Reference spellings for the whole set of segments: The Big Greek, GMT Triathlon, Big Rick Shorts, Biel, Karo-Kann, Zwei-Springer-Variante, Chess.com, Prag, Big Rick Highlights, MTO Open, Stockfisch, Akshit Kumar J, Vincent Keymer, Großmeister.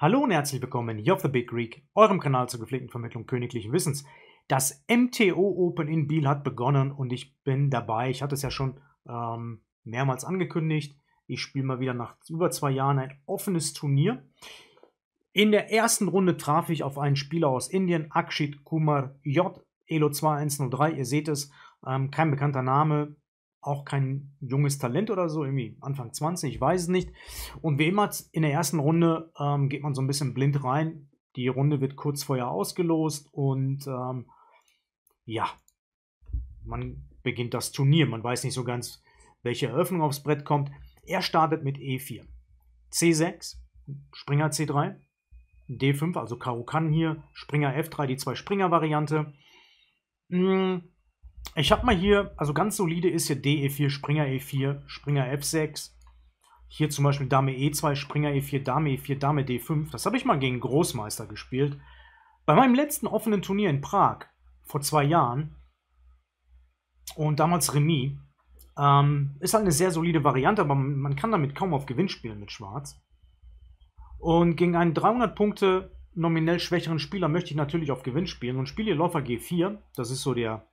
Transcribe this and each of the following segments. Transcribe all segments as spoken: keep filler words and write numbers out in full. Hallo und herzlich willkommen hier auf The Big Greek, eurem Kanal zur gepflegten Vermittlung königlichen Wissens. Das M T O Open in Biel hat begonnen und ich bin dabei. Ich hatte es ja schon ähm, mehrmals angekündigt. Ich spiele mal wieder nach über zwei Jahren ein offenes Turnier. In der ersten Runde traf ich auf einen Spieler aus Indien, Akshit Kumar J, Elo zwei eins null drei. Ihr seht es, ähm, kein bekannter Name, auch kein junges Talent oder so, irgendwie Anfang zwanzig, ich weiß es nicht. Und wie immer in der ersten Runde ähm, geht man so ein bisschen blind rein. Die Runde wird kurz vorher ausgelost und ähm, ja, man beginnt das Turnier. Man weiß nicht so ganz, welche Eröffnung aufs Brett kommt. Er startet mit E vier, C sechs, Springer C drei, D fünf, also Karo-Kann hier, Springer F drei, die Zwei-Springer-Variante. Ich habe mal hier, also ganz solide ist hier D E vier, Springer E vier, Springer F sechs. Hier zum Beispiel Dame E zwei, Springer E vier, Dame E vier, Dame D fünf. Das habe ich mal gegen Großmeister gespielt. Bei meinem letzten offenen Turnier in Prag vor zwei Jahren und damals Remis. Ähm, ist halt eine sehr solide Variante, aber man kann damit kaum auf Gewinn spielen mit Schwarz. Und gegen einen dreihundert Punkte nominell schwächeren Spieler möchte ich natürlich auf Gewinn spielen und spiele hier Läufer G vier. Das ist so der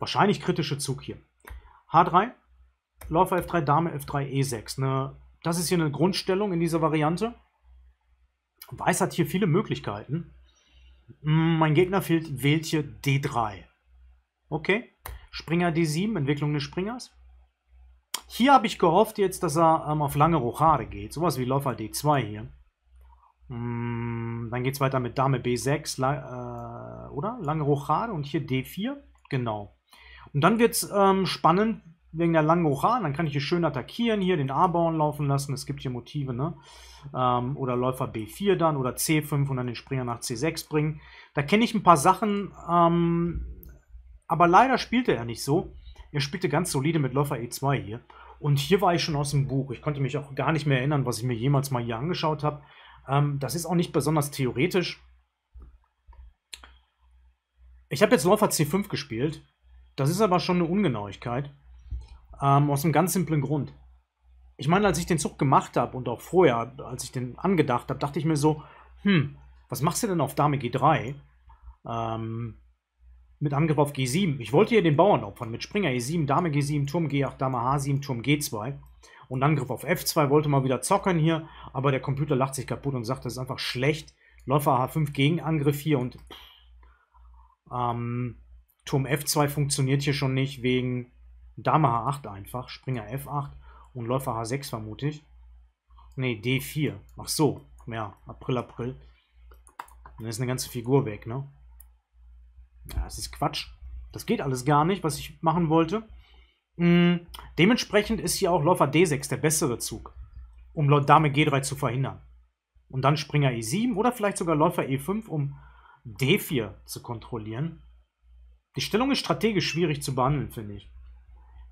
wahrscheinlich kritische Zug hier. H drei, Läufer F drei, Dame F drei, E sechs. Ne, das ist hier eine Grundstellung in dieser Variante. Weiß hat hier viele Möglichkeiten. Mein Gegner fehlt, wählt hier D drei. Okay, Springer D sieben, Entwicklung des Springers. Hier habe ich gehofft jetzt, dass er ähm, auf lange Rochade geht. Sowas wie Läufer D zwei hier. Mm, dann geht es weiter mit Dame B sechs, la äh, oder? Lange Rochade und hier D vier. Genau. Und dann wird es ähm, spannend wegen der langen Rochade. Dann kann ich hier schön attackieren, hier den A-Bauern laufen lassen. Es gibt hier Motive, ne? Ähm, oder Läufer B vier dann oder C fünf und dann den Springer nach C sechs bringen. Da kenne ich ein paar Sachen, ähm, aber leider spielte er nicht so. Er spielte ganz solide mit Läufer E zwei hier. Und hier war ich schon aus dem Buch. Ich konnte mich auch gar nicht mehr erinnern, was ich mir jemals mal hier angeschaut habe. Ähm, das ist auch nicht besonders theoretisch. Ich habe jetzt Läufer C fünf gespielt. Das ist aber schon eine Ungenauigkeit. Ähm, aus einem ganz simplen Grund. Ich meine, als ich den Zug gemacht habe und auch vorher, als ich den angedacht habe, dachte ich mir so, hm, was machst du denn auf Dame G drei? Ähm... Mit Angriff auf G sieben. Ich wollte hier den Bauern opfern. Mit Springer E sieben, Dame G sieben, Turm G acht, Dame H sieben, Turm G zwei. Und Angriff auf F zwei. Wollte mal wieder zockern hier. Aber der Computer lacht sich kaputt und sagt, das ist einfach schlecht. Läufer H fünf, Gegenangriff hier. Und ähm, Turm F zwei funktioniert hier schon nicht. Wegen Dame H acht einfach. Springer F acht und Läufer H sechs vermute ich. Ne, D vier. Ach so. Ja, April, April. Dann ist eine ganze Figur weg, ne? Ja, das ist Quatsch. Das geht alles gar nicht, was ich machen wollte. Hm, dementsprechend ist hier auch Läufer D sechs der bessere Zug, um Dame G drei zu verhindern. Und dann Springer E sieben oder vielleicht sogar Läufer E fünf, um D vier zu kontrollieren. Die Stellung ist strategisch schwierig zu behandeln, finde ich.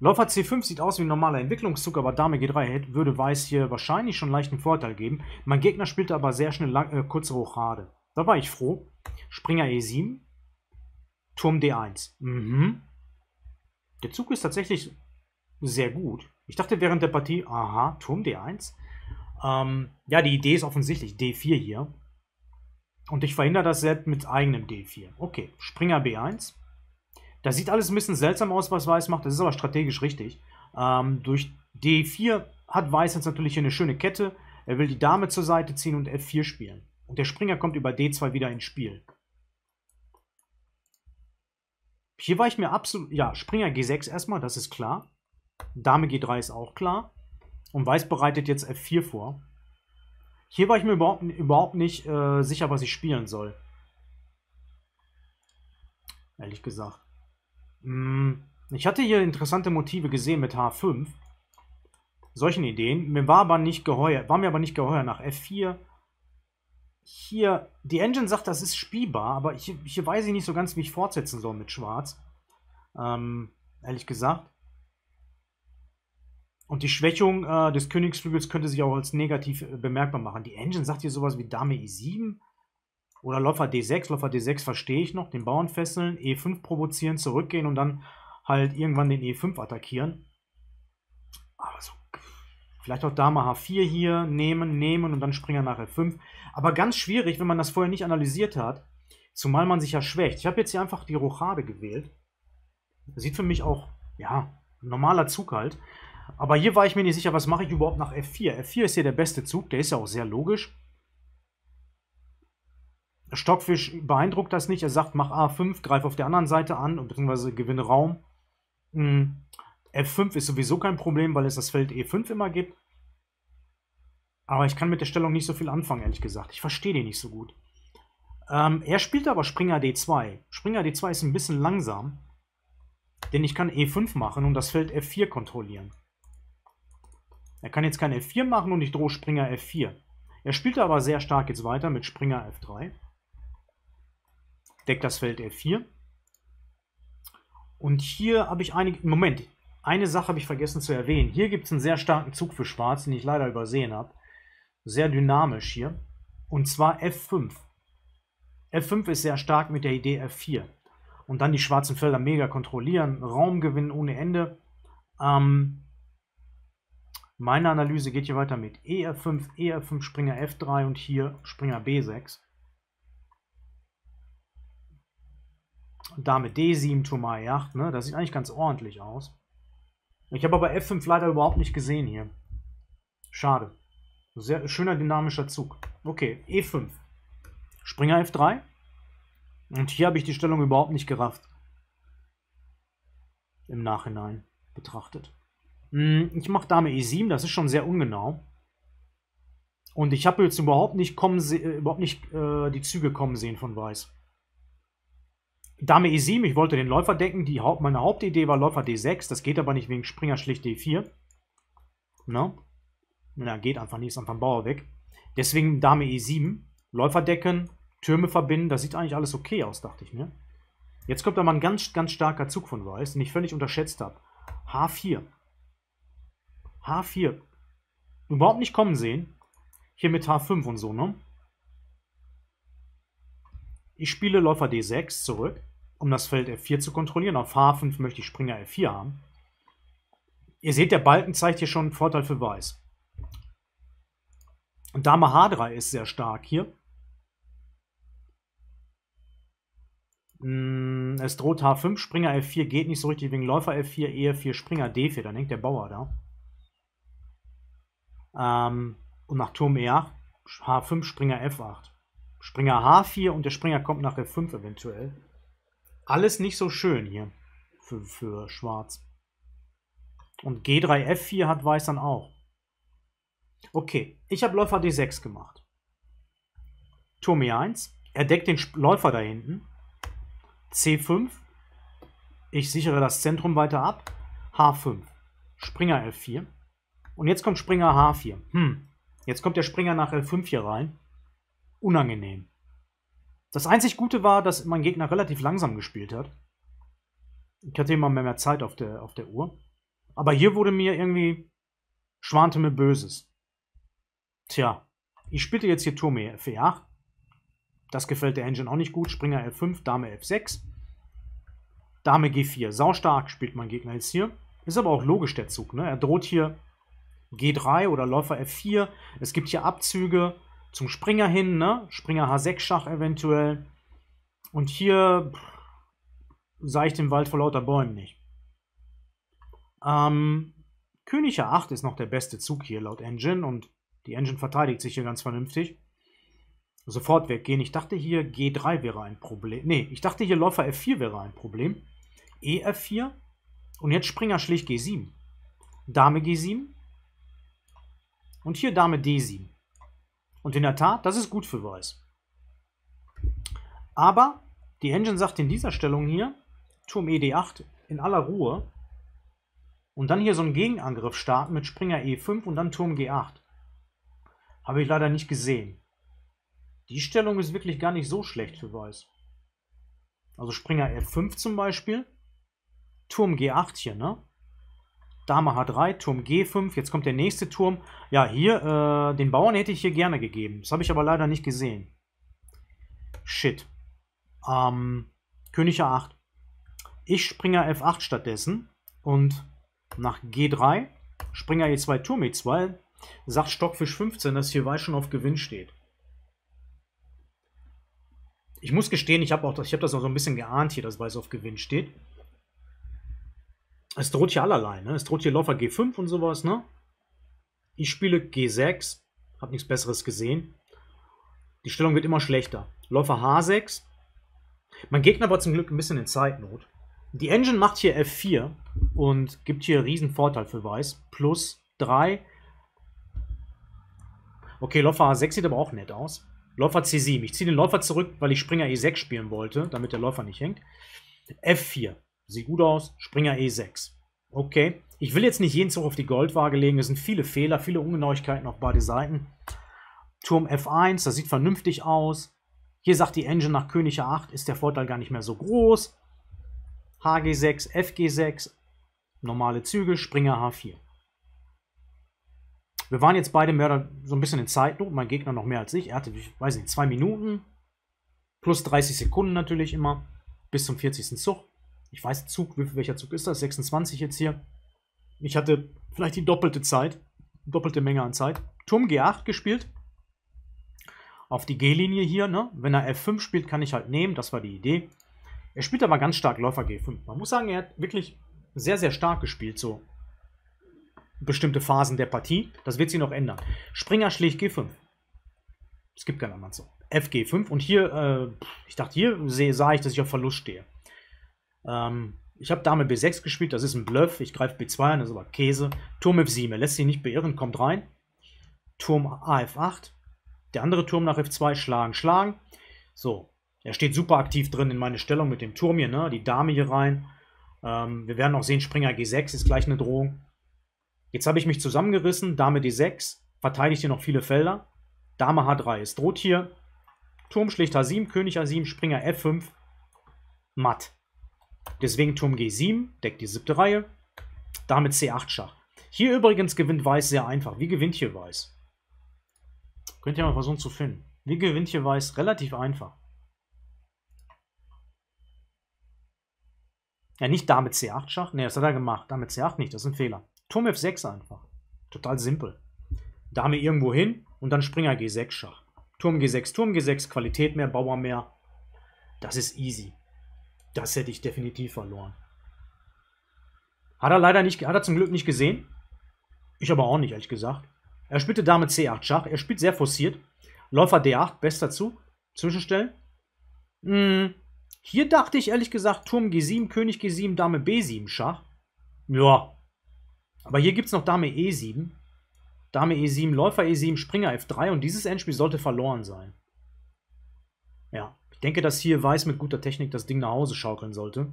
Läufer C fünf sieht aus wie ein normaler Entwicklungszug, aber Dame G drei hätte, würde Weiß hier wahrscheinlich schon leichten Vorteil geben. Mein Gegner spielte aber sehr schnell lang, äh, kurze Rochade. Da war ich froh. Springer E sieben. Turm D eins. Mhm. Der Zug ist tatsächlich sehr gut. Ich dachte während der Partie, aha, Turm D eins. Ähm, ja, die Idee ist offensichtlich D vier hier. Und ich verhindere das selbst mit eigenem D vier. Okay, Springer B eins. Da sieht alles ein bisschen seltsam aus, was Weiß macht. Das ist aber strategisch richtig. Ähm, durch D vier hat Weiß jetzt natürlich hier eine schöne Kette. Er will die Dame zur Seite ziehen und F vier spielen. Und der Springer kommt über D zwei wieder ins Spiel. Hier war ich mir absolut... Ja, Springer G sechs erstmal, das ist klar. Dame G drei ist auch klar. Und Weiß bereitet jetzt F vier vor. Hier war ich mir überhaupt, überhaupt nicht äh, sicher, was ich spielen soll. Ehrlich gesagt. Hm, ich hatte hier interessante Motive gesehen mit H fünf. Solchen Ideen. Mir war aber nicht geheuer. War mir aber nicht geheuer nach F vier. Hier, die Engine sagt, das ist spielbar, aber hier, hier weiß ich nicht so ganz, wie ich fortsetzen soll mit Schwarz. Ähm, ehrlich gesagt. Und die Schwächung äh, des Königsflügels könnte sich auch als negativ äh, bemerkbar machen. Die Engine sagt hier sowas wie Dame E sieben oder Läufer D sechs. Läufer D sechs verstehe ich noch, den Bauern fesseln, E fünf provozieren, zurückgehen und dann halt irgendwann den E fünf attackieren. Aber so Vielleicht auch Dame H vier hier, nehmen, nehmen und dann Springer nach F fünf. Aber ganz schwierig, wenn man das vorher nicht analysiert hat, zumal man sich ja schwächt. Ich habe jetzt hier einfach die Rochade gewählt. Das sieht für mich auch, ja, ein normaler Zug halt. Aber hier war ich mir nicht sicher, was mache ich überhaupt nach F vier. F vier ist hier der beste Zug, der ist ja auch sehr logisch. Stockfisch beeindruckt das nicht. Er sagt, mach A fünf, greif auf der anderen Seite an, beziehungsweise gewinne Raum. F fünf ist sowieso kein Problem, weil es das Feld E fünf immer gibt. Aber ich kann mit der Stellung nicht so viel anfangen, ehrlich gesagt. Ich verstehe die nicht so gut. Ähm, er spielt aber Springer D zwei. Springer D zwei ist ein bisschen langsam, denn ich kann E fünf machen und das Feld F vier kontrollieren. Er kann jetzt kein F vier machen und ich drohe Springer F vier. Er spielt aber sehr stark jetzt weiter mit Springer F drei. Deckt das Feld F vier. Und hier habe ich einige... Moment, eine Sache habe ich vergessen zu erwähnen. Hier gibt es einen sehr starken Zug für Schwarz, den ich leider übersehen habe. Sehr dynamisch hier. Und zwar F fünf. F fünf ist sehr stark mit der Idee F vier. Und dann die schwarzen Felder mega kontrollieren. Raum gewinnen ohne Ende. Ähm, meine Analyse geht hier weiter mit E F fünf, E F fünf, Springer F drei und hier Springer B sechs. Dame D sieben, Turm A acht, ne? Das sieht eigentlich ganz ordentlich aus. Ich habe aber F fünf leider überhaupt nicht gesehen hier. Schade. Sehr schöner dynamischer Zug. Okay, E fünf. Springer F drei. Und hier habe ich die Stellung überhaupt nicht gerafft. Im Nachhinein betrachtet. Ich mache Dame E sieben, das ist schon sehr ungenau. Und ich habe jetzt überhaupt nicht, kommen, überhaupt nicht äh, die Züge kommen sehen von Weiß. Dame E sieben, ich wollte den Läufer decken. Die Haupt, meine Hauptidee war Läufer D sechs. Das geht aber nicht wegen Springer schlicht D vier. Na? Na, geht einfach nicht, ist einfach ein Bauer weg. Deswegen Dame E sieben, Läufer decken, Türme verbinden. Das sieht eigentlich alles okay aus, dachte ich mir. Jetzt kommt aber ein ganz, ganz starker Zug von Weiß, den ich völlig unterschätzt habe. H vier. H vier. Überhaupt nicht kommen sehen. Hier mit H fünf und so, ne? Ich spiele Läufer D sechs zurück, um das Feld F vier zu kontrollieren. Auf H fünf möchte ich Springer F vier haben. Ihr seht, der Balken zeigt hier schon einen Vorteil für Weiß. Und Dame H drei ist sehr stark hier. Es droht H fünf, Springer F vier geht nicht so richtig wegen Läufer F vier, E vier, Springer D vier. Dann hängt der Bauer da. Und nach Turm E acht, H fünf, Springer F acht. Springer H vier und der Springer kommt nach F fünf eventuell. Alles nicht so schön hier für, für Schwarz. Und G drei, F vier hat Weiß dann auch. Okay, ich habe Läufer D sechs gemacht. Turm E eins. Er deckt den Läufer da hinten. C fünf. Ich sichere das Zentrum weiter ab. H fünf. Springer F vier. Und jetzt kommt Springer H vier. Hm. Jetzt kommt der Springer nach F fünf hier rein. Unangenehm. Das einzig Gute war, dass mein Gegner relativ langsam gespielt hat. Ich hatte immer mehr, mehr Zeit auf der, auf der Uhr. Aber hier wurde mir irgendwie... schwante mir Böses. Tja, ich spielte jetzt hier Turm F acht. Das gefällt der Engine auch nicht gut. Springer F fünf, Dame F sechs. Dame G vier. Saustark spielt mein Gegner jetzt hier. Ist aber auch logisch der Zug, ne? Er droht hier G drei oder Läufer F vier. Es gibt hier Abzüge zum Springer hin, ne? Springer H sechs Schach eventuell. Und hier sah ich den Wald vor lauter Bäumen nicht. Ähm, König A acht ist noch der beste Zug hier laut Engine und die Engine verteidigt sich hier ganz vernünftig. Sofort weggehen. Ich dachte hier G drei wäre ein Problem. Ne, ich dachte hier Läufer F vier wäre ein Problem. E F vier und jetzt Springer schlicht G sieben. Dame G sieben und hier Dame D sieben. Und in der Tat, das ist gut für Weiß. Aber die Engine sagt in dieser Stellung hier, Turm E D acht in aller Ruhe. Und dann hier so einen Gegenangriff starten mit Springer E fünf und dann Turm G acht. Habe ich leider nicht gesehen. Die Stellung ist wirklich gar nicht so schlecht für Weiß. Also Springer F fünf zum Beispiel. Turm G acht hier, ne? Dame H drei, Turm G fünf, jetzt kommt der nächste Turm. Ja, hier, äh, den Bauern hätte ich hier gerne gegeben. Das habe ich aber leider nicht gesehen. Shit. Ähm, König A acht. Ich Springer F acht stattdessen. Und nach G drei Springer E zwei, Turm E zwei, sagt Stockfisch fünfzehn, dass hier Weiß schon auf Gewinn steht. Ich muss gestehen, ich habe hab das auch so ein bisschen geahnt hier, dass Weiß auf Gewinn steht. Es droht hier allerlei, ne? Es droht hier Läufer G fünf und sowas, ne? Ich spiele G sechs, habe nichts Besseres gesehen. Die Stellung wird immer schlechter. Läufer H sechs. Mein Gegner war zum Glück ein bisschen in Zeitnot. Die Engine macht hier F vier und gibt hier einen riesen Vorteil für Weiß. Plus drei. Okay, Läufer H sechs sieht aber auch nett aus. Läufer C sieben. Ich ziehe den Läufer zurück, weil ich Springer E sechs spielen wollte, damit der Läufer nicht hängt. F vier. Sieht gut aus. Springer E sechs. Okay. Ich will jetzt nicht jeden Zug auf die Goldwaage legen. Es sind viele Fehler, viele Ungenauigkeiten auf beide Seiten. Turm F eins. Das sieht vernünftig aus. Hier sagt die Engine nach König A acht ist der Vorteil gar nicht mehr so groß. H G sechs, F G sechs. Normale Züge. Springer H vier. Wir waren jetzt beide mehr oder so ein bisschen in Zeitnot. Mein Gegner noch mehr als ich. Er hatte, ich weiß nicht, zwei Minuten. Plus dreißig Sekunden natürlich immer. Bis zum vierzigsten Zug. Ich weiß, Zug, welcher Zug ist das? sechsundzwanzig jetzt hier. Ich hatte vielleicht die doppelte Zeit. Doppelte Menge an Zeit. Turm G acht gespielt. Auf die G-Linie hier, ne? Wenn er F fünf spielt, kann ich halt nehmen. Das war die Idee. Er spielt aber ganz stark Läufer G fünf. Man muss sagen, er hat wirklich sehr, sehr stark gespielt. So bestimmte Phasen der Partie. Das wird sich noch ändern. Springer schlägt G fünf. Es gibt keinen anderen so. F G fünf. Und hier, äh, ich dachte, hier sah ich, dass ich auf Verlust stehe. Ich habe Dame B sechs gespielt, das ist ein Bluff. Ich greife B zwei an, das ist aber Käse. Turm F sieben, er lässt sich nicht beirren, kommt rein. Turm A F acht. Der andere Turm nach F zwei, schlagen, schlagen. So, er steht super aktiv drin in meine Stellung mit dem Turm hier, ne? Die Dame hier rein. Ähm, wir werden auch sehen, Springer G sechs ist gleich eine Drohung. Jetzt habe ich mich zusammengerissen, Dame D sechs, verteidigt hier noch viele Felder. Dame H drei, es droht hier. Turm schlägt H sieben, König A sieben, Springer F fünf, matt. Deswegen Turm G sieben, deckt die siebte Reihe. Damit C acht Schach. Hier übrigens gewinnt Weiß sehr einfach. Wie gewinnt hier Weiß? Könnt ihr mal versuchen zu finden. Wie gewinnt hier Weiß? Relativ einfach. Ja, nicht damit C acht Schach. Ne, das hat er gemacht. Damit C acht nicht, das ist ein Fehler. Turm F sechs einfach. Total simpel. Dame irgendwo hin und dann Springer G sechs Schach. Turm G sechs, Turm G sechs, Qualität mehr, Bauer mehr. Das ist easy. Das hätte ich definitiv verloren. Hat er leider nicht, hat er zum Glück nicht gesehen. Ich aber auch nicht, ehrlich gesagt. Er spielte Dame C acht Schach. Er spielt sehr forciert. Läufer D acht, bester Zug. Zwischenstellen. Hm. Hier dachte ich, ehrlich gesagt, Turm G sieben, König G sieben, Dame B sieben Schach. Ja. Aber hier gibt es noch Dame E sieben. Dame E sieben, Läufer E sieben, Springer F drei. Und dieses Endspiel sollte verloren sein. Ja. Ich denke, dass hier Weiß mit guter Technik das Ding nach Hause schaukeln sollte.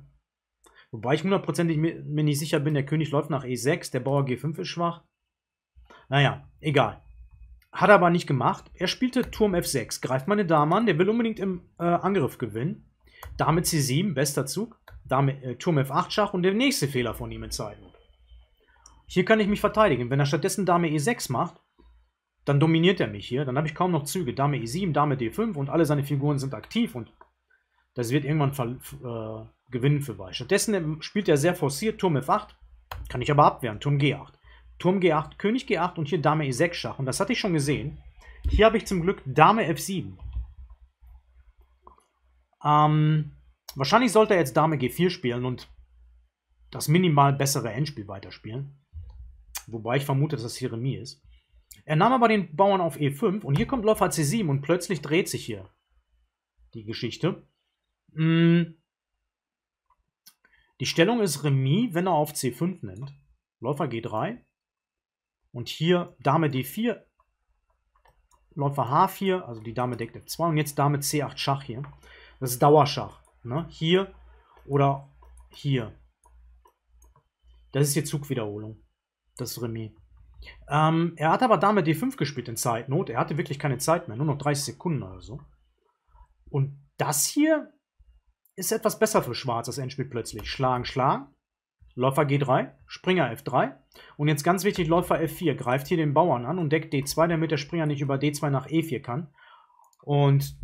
Wobei ich hundertprozentig mir nicht sicher bin, der König läuft nach E sechs, der Bauer G fünf ist schwach. Naja, egal. Hat er aber nicht gemacht. Er spielte Turm F sechs, greift meine Dame an, der will unbedingt im äh, Angriff gewinnen. Dame C sieben, bester Zug. Dame, äh, Turm F acht Schach und der nächste Fehler von ihm in Zeitnot. Hier kann ich mich verteidigen. Wenn er stattdessen Dame E sechs macht, dann dominiert er mich hier. Dann habe ich kaum noch Züge. Dame E sieben, Dame D fünf und alle seine Figuren sind aktiv. Und das wird irgendwann äh, gewinnen für Weiß. Stattdessen spielt er sehr forciert. Turm F acht. Kann ich aber abwehren. Turm G acht. Turm G acht, König G acht und hier Dame E sechs Schach. Und das hatte ich schon gesehen. Hier habe ich zum Glück Dame F sieben. Ähm, wahrscheinlich sollte er jetzt Dame G vier spielen und das minimal bessere Endspiel weiterspielen. Wobei ich vermute, dass das hier Remis ist. Er nahm aber den Bauern auf E fünf und hier kommt Läufer C sieben und plötzlich dreht sich hier die Geschichte. Die Stellung ist Remis, wenn er auf C fünf nimmt. Läufer G drei und hier Dame D vier, Läufer H vier, also die Dame deckt F zwei und jetzt Dame C acht Schach hier. Das ist Dauerschach, ne? Hier oder hier. Das ist hier Zugwiederholung. Das ist Remis. Ähm, er hat aber Dame D fünf gespielt in Zeitnot. Er hatte wirklich keine Zeit mehr, nur noch dreißig Sekunden oder so. Und das hier ist etwas besser für Schwarz, das Endspiel plötzlich. Schlagen, schlagen. Läufer G drei, Springer F drei. Und jetzt ganz wichtig, Läufer F vier greift hier den Bauern an und deckt D zwei, damit der Springer nicht über D zwei nach E vier kann. Und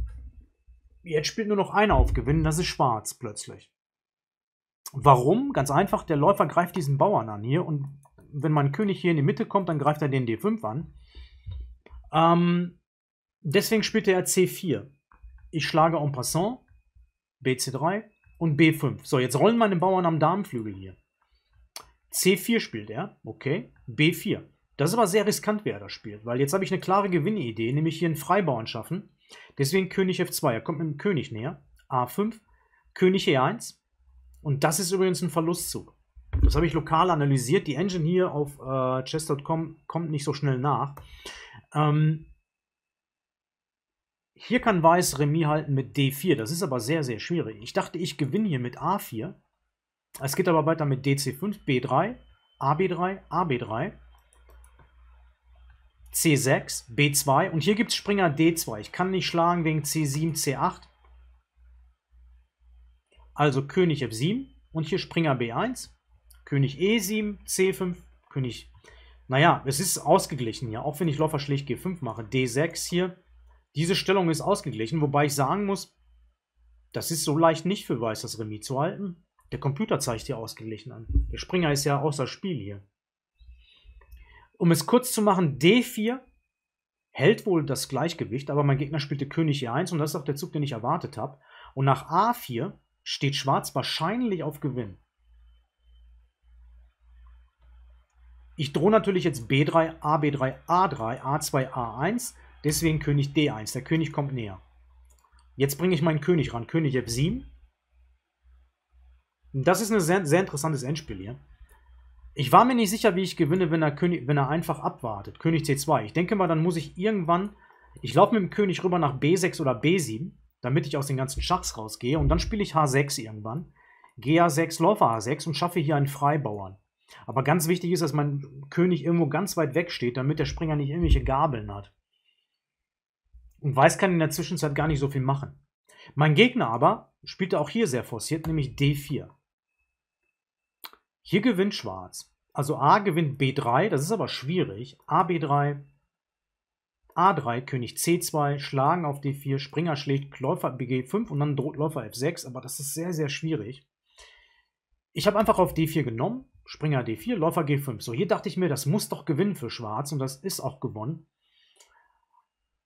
jetzt spielt nur noch einer auf Gewinnen, das ist Schwarz plötzlich. Warum? Ganz einfach, der Läufer greift diesen Bauern an hier und wenn mein König hier in die Mitte kommt, dann greift er den D fünf an. Ähm, deswegen spielt er C vier. Ich schlage en passant B C drei und B fünf. So, jetzt rollen meine Bauern am Damenflügel hier. C vier spielt er, okay, B vier. Das ist aber sehr riskant, wer da spielt, weil jetzt habe ich eine klare Gewinnidee, nämlich hier einen Freibauern schaffen. Deswegen König F zwei, er kommt mit dem König näher, A fünf, König E eins. Und das ist übrigens ein Verlustzug. Das habe ich lokal analysiert. Die Engine hier auf äh, Chess Punkt com kommt nicht so schnell nach. Ähm, hier kann Weiß Remis halten mit D vier. Das ist aber sehr, sehr schwierig. Ich dachte, ich gewinne hier mit A vier. Es geht aber weiter mit D C fünf, B drei, A B drei, A B drei, C sechs, B zwei. Und hier gibt es Springer D zwei. Ich kann nicht schlagen wegen C sieben, C acht. Also König F sieben und hier Springer B eins, König E sieben, C fünf, König... Naja, es ist ausgeglichen hier, auch wenn ich Läuferschläge G fünf mache, D sechs hier. Diese Stellung ist ausgeglichen, wobei ich sagen muss, das ist so leicht nicht für Weiß, das Remis zu halten. Der Computer zeigt hier ausgeglichen an. Der Springer ist ja außer Spiel hier. Um es kurz zu machen, D vier hält wohl das Gleichgewicht, aber mein Gegner spielte König E eins und das ist auch der Zug, den ich erwartet habe. Und nach A vier... steht Schwarz wahrscheinlich auf Gewinn. Ich drohe natürlich jetzt B drei, A B drei, A drei, A zwei, A eins. Deswegen König D eins. Der König kommt näher. Jetzt bringe ich meinen König ran. König F sieben. Das ist ein sehr, sehr interessantes Endspiel hier. Ich war mir nicht sicher, wie ich gewinne, wenn er, König, wenn er einfach abwartet. König C zwei. Ich denke mal, dann muss ich irgendwann... Ich laufe mit dem König rüber nach B sechs oder B sieben. Damit ich aus den ganzen Schachs rausgehe. Und dann spiele ich H sechs irgendwann. G A sechs, Läufer H sechs und schaffe hier einen Freibauern. Aber ganz wichtig ist, dass mein König irgendwo ganz weit weg steht, damit der Springer nicht irgendwelche Gabeln hat. Und Weiß kann in der Zwischenzeit gar nicht so viel machen. Mein Gegner aber spielte auch hier sehr forciert, nämlich D vier. Hier gewinnt Schwarz. Also A gewinnt B drei, das ist aber schwierig. A, B drei... A drei, König C zwei, schlagen auf D vier, Springer schlägt, Läufer B G fünf und dann droht Läufer F sechs, aber das ist sehr, sehr schwierig. Ich habe einfach auf D vier genommen, Springer D vier, Läufer G fünf. So, hier dachte ich mir, das muss doch gewinnen für Schwarz und das ist auch gewonnen.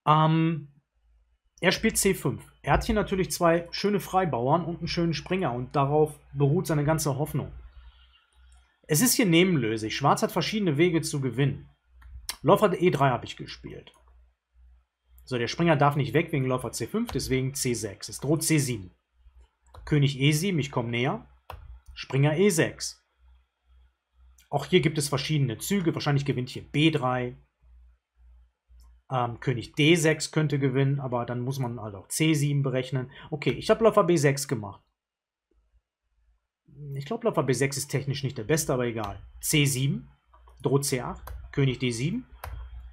Ähm, er spielt C fünf. Er hat hier natürlich zwei schöne Freibauern und einen schönen Springer und darauf beruht seine ganze Hoffnung. Es ist hier nebenlösig. Schwarz hat verschiedene Wege zu gewinnen. Läufer E drei habe ich gespielt. So, der Springer darf nicht weg wegen Läufer C fünf, deswegen C sechs. Es droht C sieben. König E sieben, ich komme näher. Springer E sechs. Auch hier gibt es verschiedene Züge. Wahrscheinlich gewinnt hier B drei. Ähm, König D sechs könnte gewinnen, aber dann muss man also auch C sieben berechnen. Okay, ich habe Läufer B sechs gemacht. Ich glaube, Läufer B sechs ist technisch nicht der beste, aber egal. C sieben, droht C acht, König D sieben.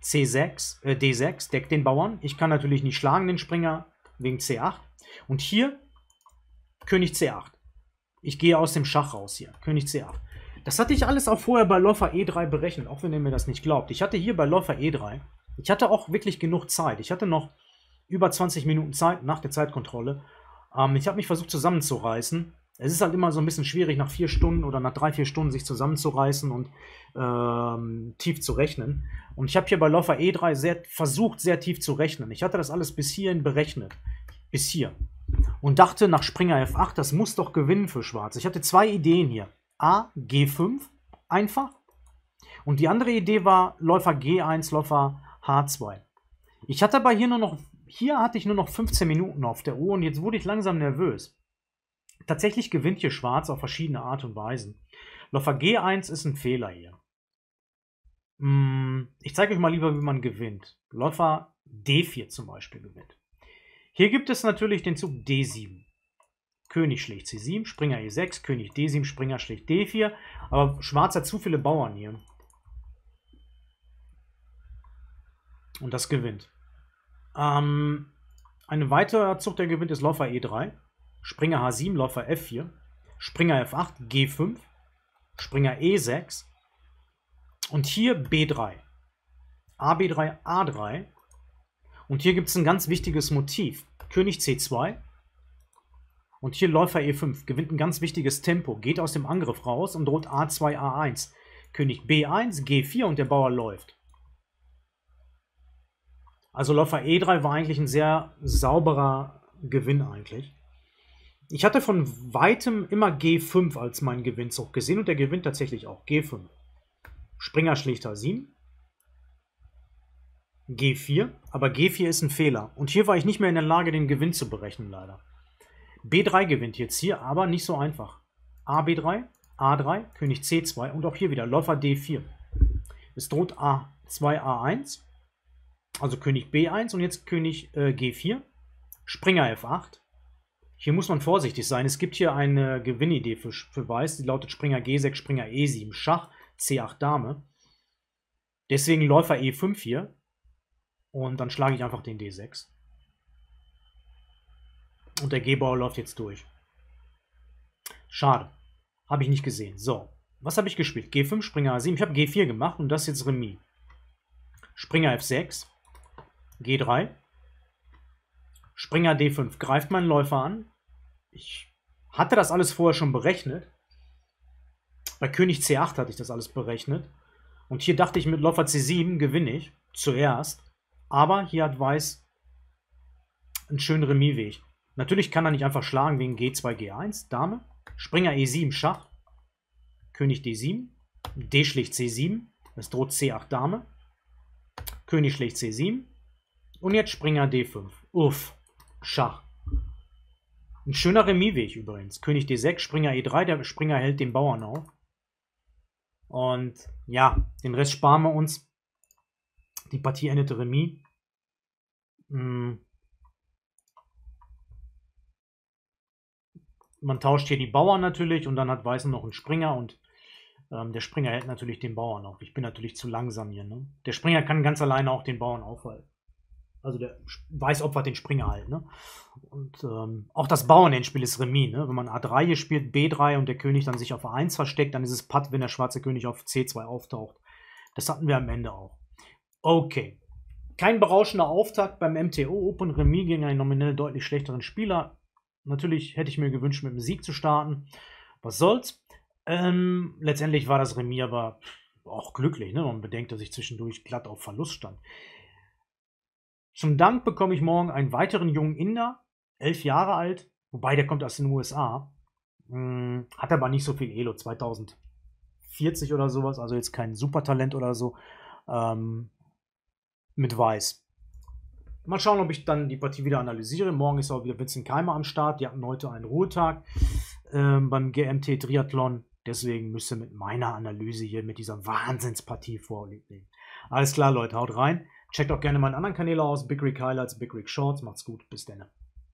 C sechs, äh, D sechs, deckt den Bauern. Ich kann natürlich nicht schlagen, den Springer, wegen C acht. Und hier, König C acht. Ich gehe aus dem Schach raus hier, König C acht. Das hatte ich alles auch vorher bei Läufer E drei berechnet, auch wenn ihr mir das nicht glaubt. Ich hatte hier bei Läufer E drei, ich hatte auch wirklich genug Zeit. Ich hatte noch über zwanzig Minuten Zeit nach der Zeitkontrolle. Ähm, ich habe mich versucht zusammenzureißen. Es ist halt immer so ein bisschen schwierig, nach vier Stunden oder nach drei, vier Stunden sich zusammenzureißen und ähm, tief zu rechnen. Und ich habe hier bei Läufer E drei sehr, versucht, sehr tief zu rechnen. Ich hatte das alles bis hierhin berechnet. Bis hier. Und dachte nach Springer F acht, das muss doch gewinnen für Schwarz. Ich hatte zwei Ideen hier. A, G fünf, einfach. Und die andere Idee war Läufer G eins, Läufer H zwei. Ich hatte aber hier nur noch, hier hatte ich nur noch fünfzehn Minuten auf der Uhr und jetzt wurde ich langsam nervös. Tatsächlich gewinnt hier Schwarz auf verschiedene Art und Weisen. Läufer G eins ist ein Fehler hier. Ich zeige euch mal lieber, wie man gewinnt. Läufer D vier zum Beispiel gewinnt. Hier gibt es natürlich den Zug D sieben. König schlägt C sieben, Springer E sechs, König D sieben, Springer schlägt D vier. Aber Schwarz hat zu viele Bauern hier. Und das gewinnt. Ähm, ein weiterer Zug, der gewinnt, ist Läufer E drei. Springer H sieben, Läufer F vier, Springer F acht, G fünf, Springer E sechs und hier B drei, A B drei, A drei und hier gibt es ein ganz wichtiges Motiv, König C zwei und hier Läufer E fünf, gewinnt ein ganz wichtiges Tempo, geht aus dem Angriff raus und droht A zwei, A eins. König B eins, G vier und der Bauer läuft. Also Läufer E drei war eigentlich ein sehr sauberer Gewinn eigentlich. Ich hatte von weitem immer G fünf als meinen Gewinnzug gesehen und der gewinnt tatsächlich auch G fünf. Springer schlägt H sieben. G vier, aber G vier ist ein Fehler. Und hier war ich nicht mehr in der Lage, den Gewinn zu berechnen, leider. B drei gewinnt jetzt hier, aber nicht so einfach. A B drei, A drei, König C zwei und auch hier wieder Läufer D vier. Es droht A zwei, A eins, also König B eins und jetzt König äh, G vier, Springer F acht. Hier muss man vorsichtig sein. Es gibt hier eine Gewinnidee für, für Weiß, die lautet Springer G sechs, Springer E sieben, Schach, C acht Dame. Deswegen Läufer E fünf hier. Und dann schlage ich einfach den D sechs. Und der G-Bauer läuft jetzt durch. Schade. Habe ich nicht gesehen. So, was habe ich gespielt? G fünf, Springer A sieben. Ich habe G vier gemacht und das ist jetzt Remis. Springer F sechs, G drei, Springer D fünf. Greift mein Läufer an. Ich hatte das alles vorher schon berechnet. Bei König C acht hatte ich das alles berechnet. Und hier dachte ich, mit Läufer C sieben gewinne ich zuerst. Aber hier hat Weiß einen schönen Remisweg. Natürlich kann er nicht einfach schlagen wegen G zwei, G eins, Dame. Springer E sieben, Schach. König D sieben. D schlägt C sieben. Es droht C acht, Dame. König schlägt C sieben. Und jetzt Springer D fünf. Uff, Schach. Ein schöner Remisweg übrigens. König D sechs, Springer E drei. Der Springer hält den Bauern auf. Und ja, den Rest sparen wir uns. Die Partie endete Remis. Hm. Man tauscht hier die Bauern natürlich und dann hat Weiß noch einen Springer und ähm, der Springer hält natürlich den Bauern auf. Ich bin natürlich zu langsam hier. Ne? Der Springer kann ganz alleine auch den Bauern aufhalten. Also der Weiß opfert den Springer halt. Ne? Und ähm, auch das Bauernendspiel ist Remis. Ne? Wenn man A drei hier spielt, B drei und der König dann sich auf A eins versteckt, dann ist es Patt, wenn der schwarze König auf C zwei auftaucht. Das hatten wir am Ende auch. Okay, kein berauschender Auftakt beim M T O Open. Remis gegen einen nominell deutlich schlechteren Spieler. Natürlich hätte ich mir gewünscht, mit einem Sieg zu starten. Was soll's. Ähm, letztendlich war das Remis aber auch glücklich, ne? Man bedenkt, dass ich zwischendurch glatt auf Verlust stand. Zum Dank bekomme ich morgen einen weiteren jungen Inder, elf Jahre alt, wobei der kommt aus den U S A. Hm, hat aber nicht so viel Elo, zweitausendvierzig oder sowas, also jetzt kein Supertalent oder so. Ähm, mit Weiß. Mal schauen, ob ich dann die Partie wieder analysiere. Morgen ist auch wieder Vincent Keymer am Start. Die hatten heute einen Ruhetag ähm, beim G M T Triathlon. Deswegen müsste mit meiner Analyse hier mit dieser Wahnsinnspartie vorliegen. Alles klar, Leute, haut rein. Checkt auch gerne meine anderen Kanäle aus. Big Rick Highlights, Big Rick Shorts. Macht's gut, bis dann.